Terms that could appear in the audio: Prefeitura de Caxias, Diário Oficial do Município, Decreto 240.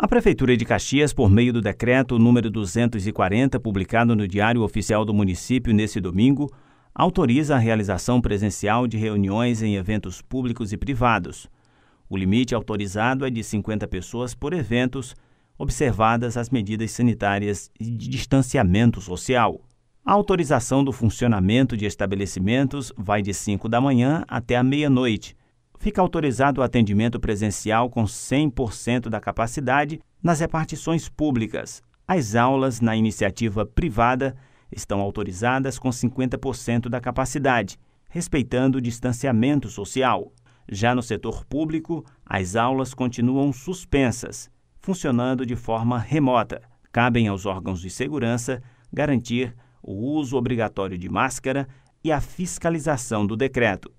A Prefeitura de Caxias, por meio do Decreto número 240, publicado no Diário Oficial do Município nesse domingo, autoriza a realização presencial de reuniões em eventos públicos e privados. O limite autorizado é de 50 pessoas por eventos, observadas as medidas sanitárias e de distanciamento social. A autorização do funcionamento de estabelecimentos vai de 5 da manhã até a meia-noite. Fica autorizado o atendimento presencial com 100% da capacidade nas repartições públicas. As aulas na iniciativa privada estão autorizadas com 50% da capacidade, respeitando o distanciamento social. Já no setor público, as aulas continuam suspensas, funcionando de forma remota. Cabem aos órgãos de segurança garantir o uso obrigatório de máscara e a fiscalização do decreto.